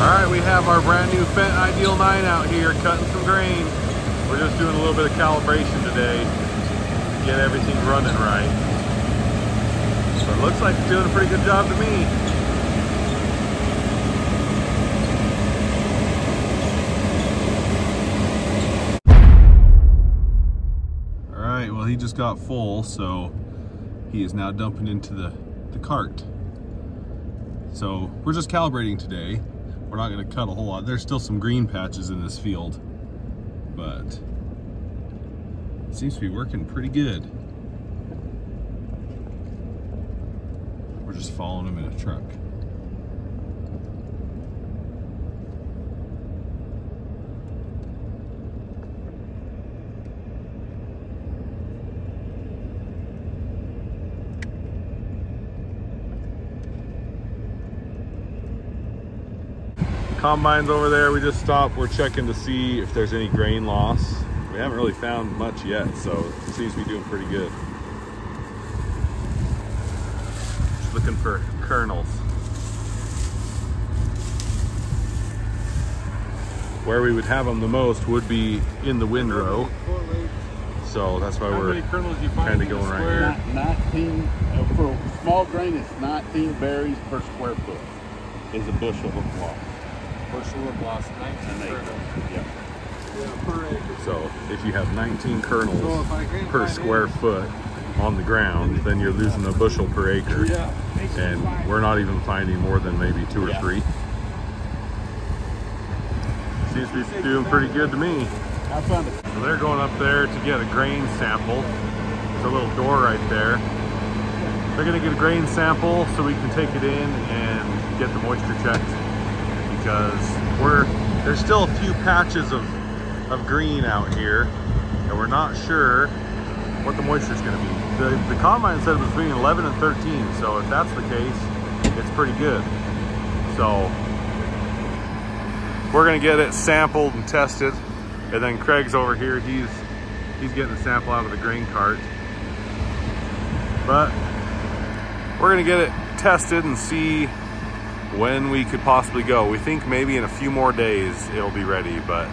Alright, we have our brand new Fendt Ideal 9 out here cutting some grain. We're just doing a little bit of calibration today to get everything running right. But it looks like it's doing a pretty good job to me. Alright, well he just got full, so he is now dumping into the cart. So we're just calibrating today. We're not going to cut a whole lot. There's still some green patches in this field, but it seems to be working pretty good. We're just following him in a truck. Combine's over there, we just stopped. We're checking to see if there's any grain loss. We haven't really found much yet, so it seems to be doing pretty good. Just looking for kernels. Where we would have them the most would be in the windrow. So that's why we're kind of going right here. 19, for a small grain, it's 19 berries per square foot is a bushel of cloth. Bushel of loss, 19 kernels. Yep. Yeah, per acre. So if you have 19 kernels per square foot on the ground, then you're losing a bushel per acre. Yeah. And we're not even finding more than maybe two or three. Seems to be doing pretty good to me. I found it. So they're going up there to get a grain sample. There's a little door right there. They're going to get a grain sample so we can take it in and get the moisture checked. Because there's still a few patches of green out here, and we're not sure what the moisture is going to be. The combine said it was between 11 and 13, so if that's the case, it's pretty good. So we're going to get it sampled and tested, and then Craig's over here. He's getting the sample out of the grain cart, but we're going to get it tested and see when we could possibly go. We think maybe in a few more days it'll be ready, but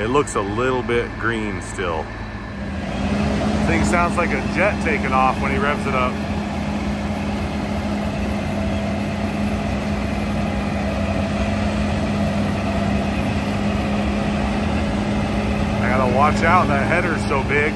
it looks a little bit green still. Thing sounds like a jet taking off when he revs it up. I gotta watch out, that header's so big.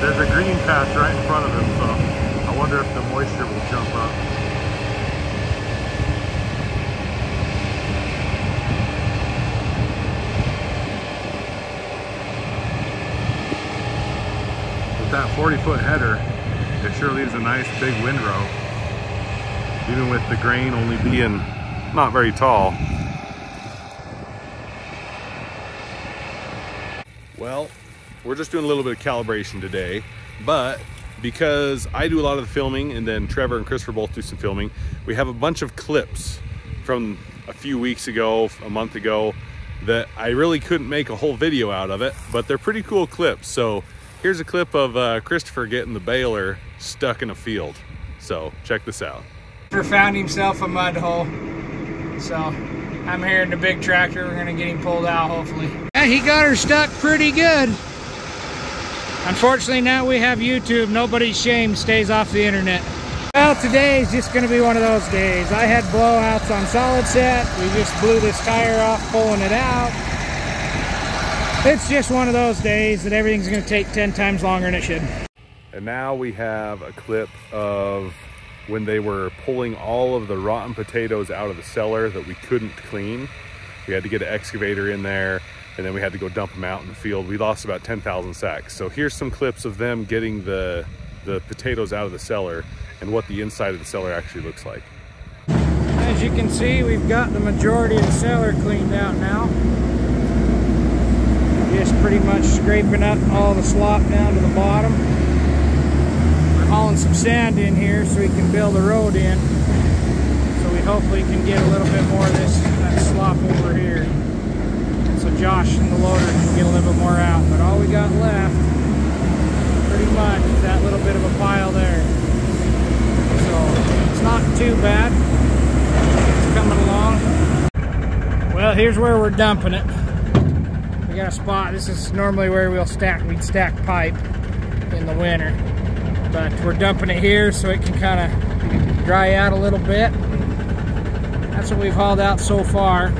There's a green patch right in front of him, so I wonder if the moisture will jump up. With that 40-foot header, it sure leaves a nice big windrow. Even with the grain only being not very tall. Well, we're just doing a little bit of calibration today, but because I do a lot of the filming and then Trevor and Christopher both do some filming, we have a bunch of clips from a few weeks ago, a month ago, that I really couldn't make a whole video out of it, but they're pretty cool clips. So here's a clip of Christopher getting the baler stuck in a field. So check this out. Christopher found himself a mud hole. So I'm here in the big tractor. We're gonna get him pulled out, hopefully. Yeah, he got her stuck pretty good. Unfortunately, now we have YouTube. Nobody's shame stays off the internet. Well, today's just gonna be one of those days. I had blowouts on solid set. We just blew this tire off, pulling it out. It's just one of those days that everything's gonna take 10 times longer than it should. And now we have a clip of when they were pulling all of the rotten potatoes out of the cellar that we couldn't clean. We had to get an excavator in there, and then we had to go dump them out in the field. We lost about 10,000 sacks. So here's some clips of them getting the the potatoes out of the cellar and what the inside of the cellar actually looks like. As you can see, we've got the majority of the cellar cleaned out now. Just pretty much scraping up all the slop down to the bottom. We're hauling some sand in here so we can build a road in. So we hopefully can get a little bit more of that slop over here. So Josh and the loader can get a little bit more out. But all we got left, pretty much, is that little bit of a pile there. So it's not too bad. It's coming along. Well, here's where we're dumping it. We got a spot. This is normally where we'd stack pipe in the winter. But we're dumping it here so it can kind of dry out a little bit. That's what we've hauled out so far.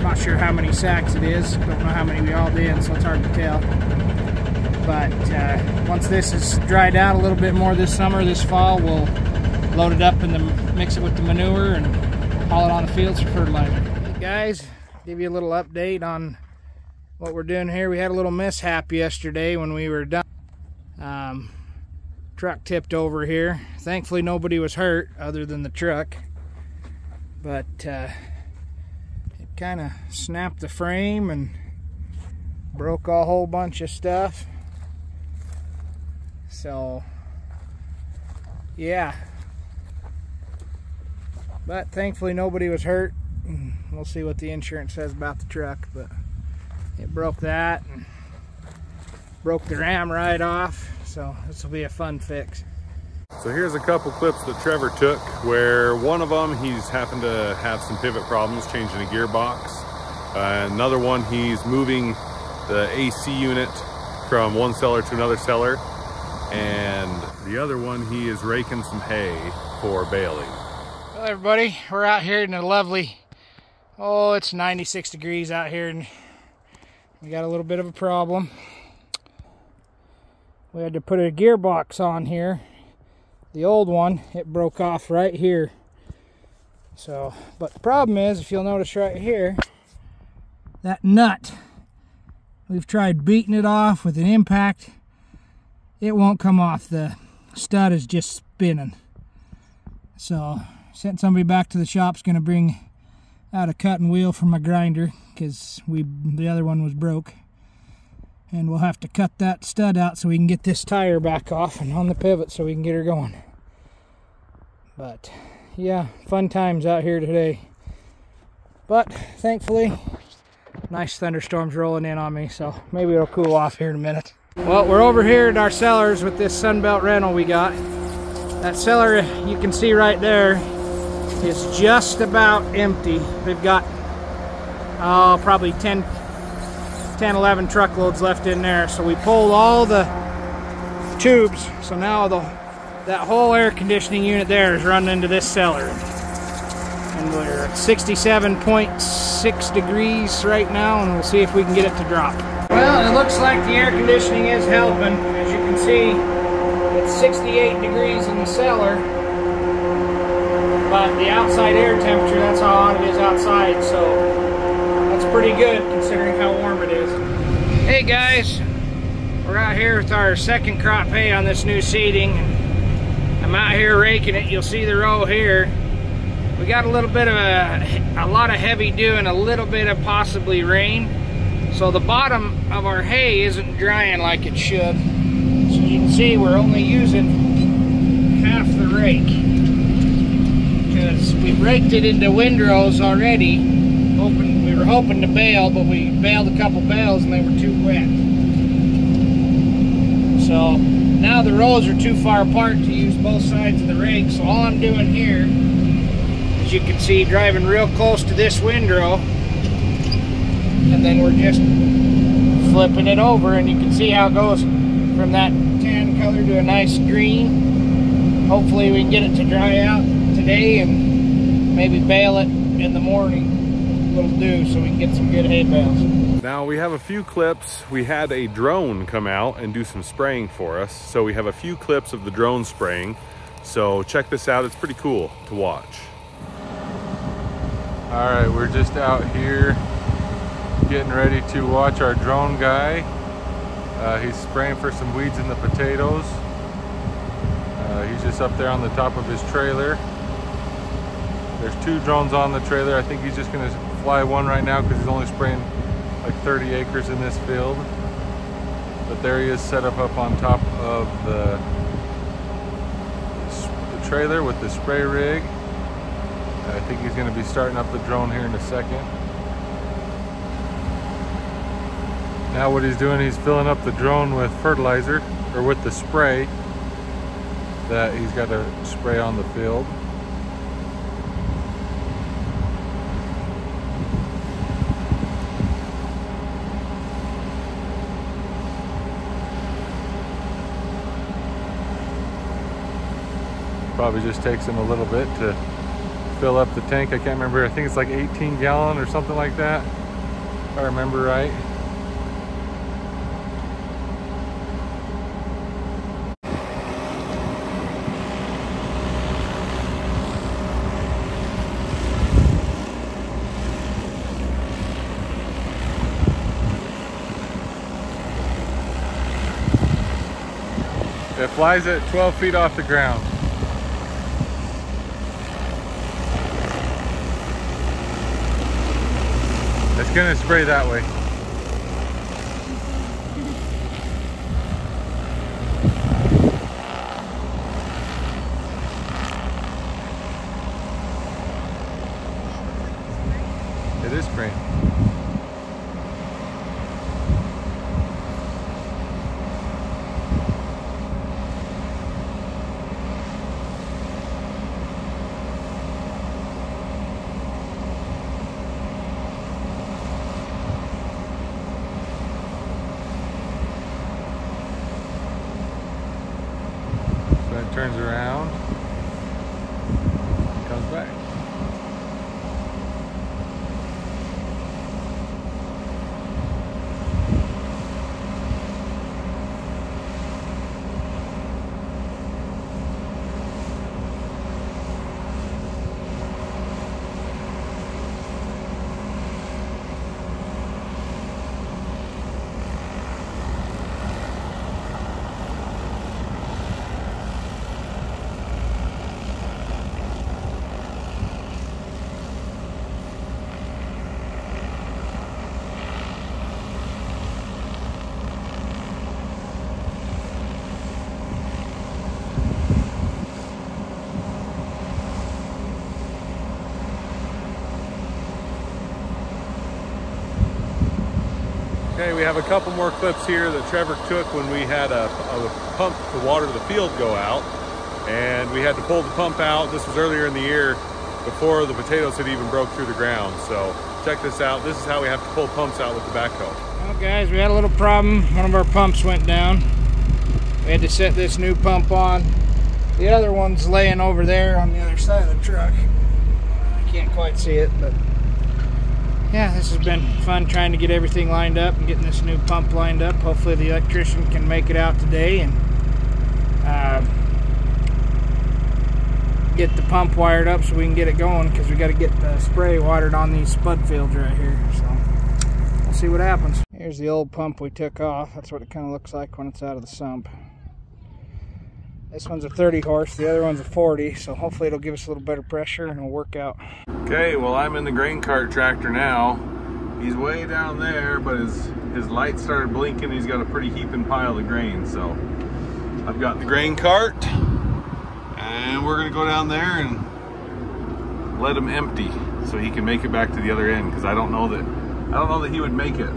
Not sure how many sacks it is. Don't know how many we hauled in, so it's hard to tell. But once this is dried out a little bit more this summer, this fall, we'll load it up and then mix it with the manure and haul it on the fields for fertilizer. Hey guys, give you a little update on what we're doing here. We had a little mishap yesterday when we were done. Truck tipped over here. Thankfully nobody was hurt other than the truck, but kind of snapped the frame and broke a whole bunch of stuff. So yeah, but thankfully nobody was hurt. We'll see what the insurance says about the truck, but it broke that and broke the ram right off. So this will be a fun fix. So here's a couple clips that Trevor took where one of them he's happened to have some pivot problems changing a gearbox. Another one he's moving the AC unit from one cellar to another cellar. And the other one he is raking some hay for baling. Well everybody, we're out here in a lovely, oh it's 96 degrees out here and we got a little bit of a problem. We had to put a gearbox on here. The old one, it broke off right here. So, but the problem is, if you'll notice right here, that nut, we've tried beating it off with an impact. It won't come off. The stud is just spinning. So, sent somebody back to the shop's gonna bring out a cutting wheel from a grinder because the other one was broke. And we'll have to cut that stud out so we can get this tire back off and on the pivot so we can get her going. But yeah, fun times out here today. But thankfully, nice thunderstorms rolling in on me, so maybe it'll cool off here in a minute. Well, we're over here in our cellars with this Sunbelt rental we got. That cellar you can see right there is just about empty. They've got probably 10, 11 truckloads left in there, so we pulled all the tubes, so now that whole air conditioning unit there is running into this cellar, and we're at 67.6 degrees right now, and we'll see if we can get it to drop. Well, it looks like the air conditioning is helping. As you can see, it's 68 degrees in the cellar, but the outside air temperature, that's how hot it is outside, so it's pretty good considering how warm it is. Hey guys, we're out here with our second crop hay on this new seeding. I'm out here raking it. You'll see the row here. We got a little bit of a lot of heavy dew and a little bit of possibly rain. So the bottom of our hay isn't drying like it should. So you can see we're only using half the rake because we've raked it into windrows already. We were hoping to bale, but we baled a couple bales and they were too wet. So now the rows are too far apart to use both sides of the rake. So all I'm doing here, as you can see, driving real close to this windrow, and then we're just flipping it over, and you can see how it goes from that tan color to a nice green. Hopefully we can get it to dry out today and maybe bale it in the morning. Little dew so we can get some good hay bales. Now we have a few clips. We had a drone come out and do some spraying for us, so we have a few clips of the drone spraying, so check this out. It's pretty cool to watch. All right, we're just out here getting ready to watch our drone guy He's spraying for some weeds in the potatoes. He's just up there on the top of his trailer. There's two drones on the trailer. I think he's just gonna fly one right now because he's only spraying like 30 acres in this field. But there he is set up on top of the trailer with the spray rig. I think he's gonna be starting up the drone here in a second. Now what he's doing, he's filling up the drone with fertilizer, or with the spray that he's got to spray on the field. Probably just takes him a little bit to fill up the tank. I can't remember, I think it's like 18 gallon or something like that, if I remember right. It flies at 12 feet off the ground. It's gonna spray that way. It is spraying. Turns around, comes back. Okay, we have a couple more clips here that Trevor took when we had a pump to water the field go out, and we had to pull the pump out. This was earlier in the year before the potatoes had even broke through the ground. So check this out. This is how we have to pull pumps out with the backhoe. Well guys, we had a little problem. One of our pumps went down. We had to set this new pump on. The other one's laying over there on the other side of the truck. I can't quite see it, but yeah, this has been fun trying to get everything lined up and getting this new pump lined up. Hopefully the electrician can make it out today and get the pump wired up so we can get it going, because we got to get the spray watered on these spud fields right here. So we'll see what happens. Here's the old pump we took off. That's what it kind of looks like when it's out of the sump. This one's a 30 horse, the other one's a 40, so hopefully it'll give us a little better pressure and it'll work out. Okay, well I'm in the grain cart tractor now. He's way down there, but his light started blinking. He's got a pretty heaping pile of grain, so I've got the grain cart, and we're gonna go down there and let him empty so he can make it back to the other end, because I don't know that he would make it,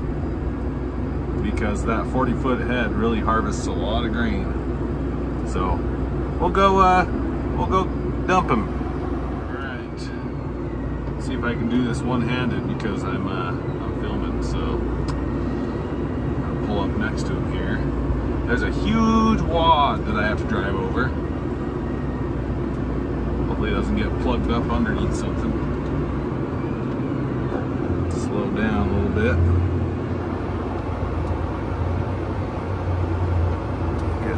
because that 40-foot head really harvests a lot of grain. So we'll go dump him. All right. Let's see if I can do this one-handed, because I'm filming. So I'm gonna pull up next to him here. There's a huge wad that I have to drive over. Hopefully it doesn't get plugged up underneath something. Slow down a little bit.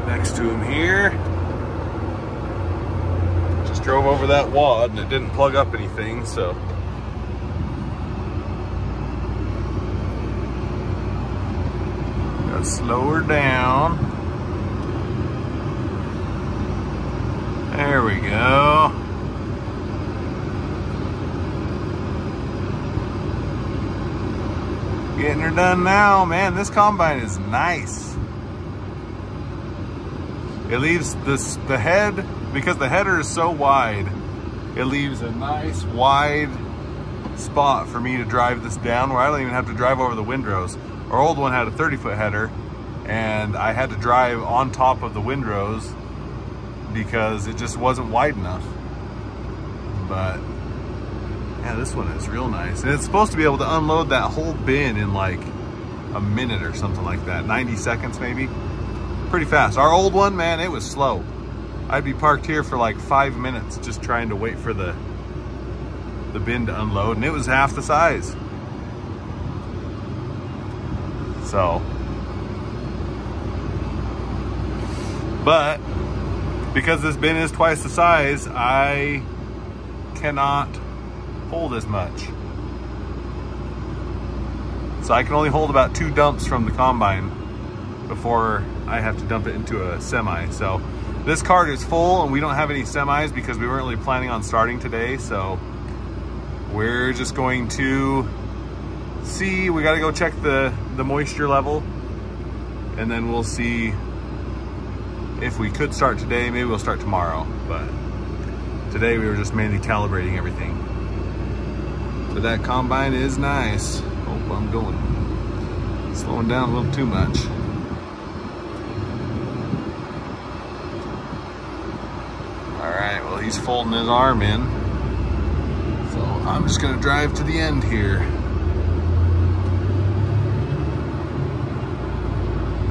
Next to him here. Just drove over that wad and it didn't plug up anything, so got and slow her down. There we go. Getting her done now. Man, this combine is nice. It leaves the head, because the header is so wide, it leaves a nice wide spot for me to drive this down where I don't even have to drive over the windrows. Our old one had a 30-foot header and I had to drive on top of the windrows because it just wasn't wide enough. But yeah, this one is real nice. And it's supposed to be able to unload that whole bin in like a minute or something like that, 90 seconds maybe. Pretty fast. Our old one, man, it was slow. I'd be parked here for like 5 minutes just trying to wait for the bin to unload, and it was half the size. So, but because this bin is twice the size, I cannot hold as much. So I can only hold about 2 dumps from the combine before I have to dump it into a semi. So this cart is full and we don't have any semis because we weren't really planning on starting today. So we're just going to see, we gotta go check the moisture level, and then we'll see if we could start today. Maybe we'll start tomorrow, but today we were just mainly calibrating everything. But that combine is nice. Oh, I'm going, slowing down a little too much. All right, well, he's folding his arm in. So I'm just gonna drive to the end here.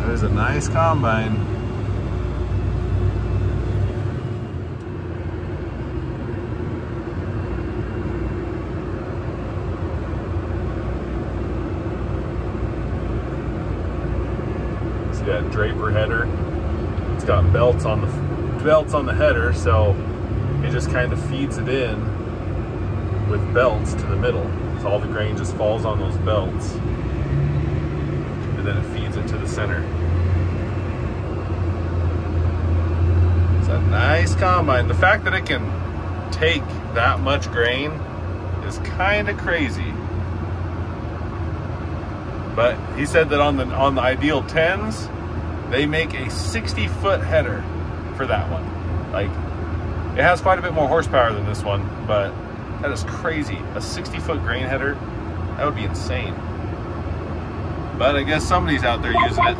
There's a nice combine. See that Draper header? It's got belts on the header, so it just kind of feeds it in with belts to the middle. So all the grain just falls on those belts, and then it feeds it to the center. A nice combine. The fact that it can take that much grain is kind of crazy. But he said that on the Ideal 10s, they make a 60-foot header for that one. Like, it has quite a bit more horsepower than this one, but that is crazy. A 60-foot grain header, that would be insane. But I guess somebody's out there using it.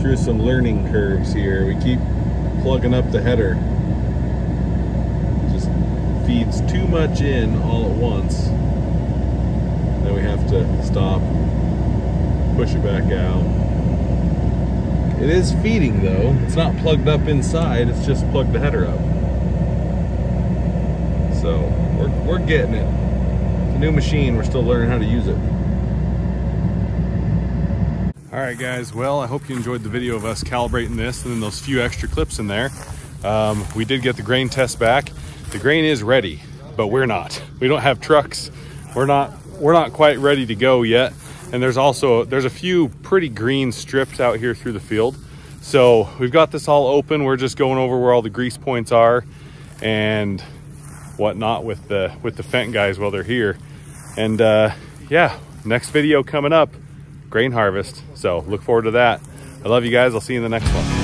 Through some learning curves here. We keep plugging up the header. It just feeds too much in all at once. Then we have to stop, push it back out. It is feeding though. It's not plugged up inside, it's just plugged the header up. So we're getting it. It's a new machine, we're still learning how to use it. All right guys, well, I hope you enjoyed the video of us calibrating this and then those few extra clips in there. We did get the grain test back. The grain is ready, but we're not. We don't have trucks. We're not quite ready to go yet. And there's a few pretty green strips out here through the field. So we've got this all open. We're just going over where all the grease points are and whatnot with the Fendt guys while they're here. And yeah, next video coming up. Grain harvest. So look forward to that. I love you guys. I'll see you in the next one.